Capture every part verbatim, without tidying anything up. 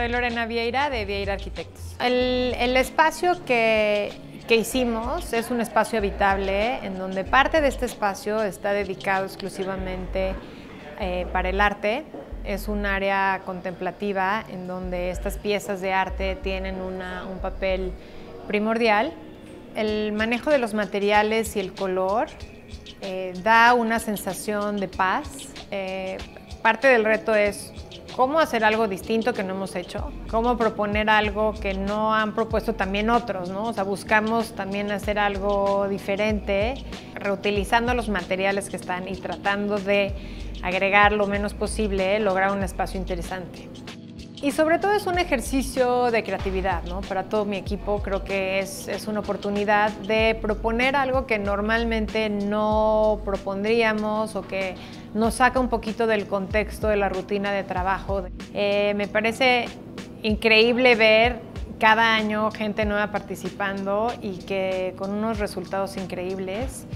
Soy Lorena Vieyra de Vieyra Arquitectos. El, el espacio que, que hicimos es un espacio habitable, en donde parte de este espacio está dedicado exclusivamente eh, para el arte. Es un área contemplativa en donde estas piezas de arte tienen una, un papel primordial. El manejo de los materiales y el color eh, da una sensación de paz. Eh, parte del reto es cómo hacer algo distinto que no hemos hecho, cómo proponer algo que no han propuesto también otros, ¿no? O sea, buscamos también hacer algo diferente, reutilizando los materiales que están y tratando de agregar lo menos posible, lograr un espacio interesante. Y sobre todo es un ejercicio de creatividad, ¿no? Para todo mi equipo creo que es, es una oportunidad de proponer algo que normalmente no propondríamos o que nos saca un poquito del contexto de la rutina de trabajo. Eh, me parece increíble ver cada año gente nueva participando y que con unos resultados increíbles.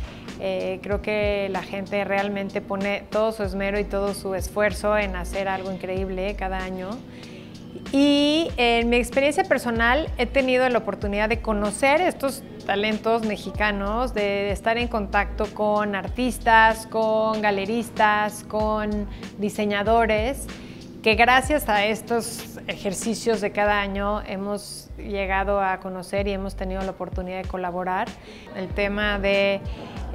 Eh, creo que la gente realmente pone todo su esmero y todo su esfuerzo en hacer algo increíble cada año. Y en mi experiencia personal he tenido la oportunidad de conocer estos talentos mexicanos, de estar en contacto con artistas, con galeristas, con diseñadores, que gracias a estos ejercicios de cada año hemos llegado a conocer y hemos tenido la oportunidad de colaborar. El tema de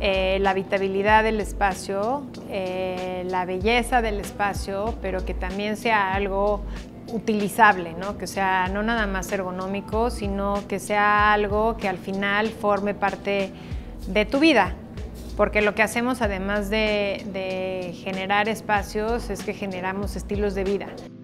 eh, la habitabilidad del espacio, eh, la belleza del espacio, pero que también sea algo utilizable, ¿no? Que sea no nada más ergonómico, sino que sea algo que al final forme parte de tu vida. Porque lo que hacemos, además de, de generar espacios, es que generamos estilos de vida.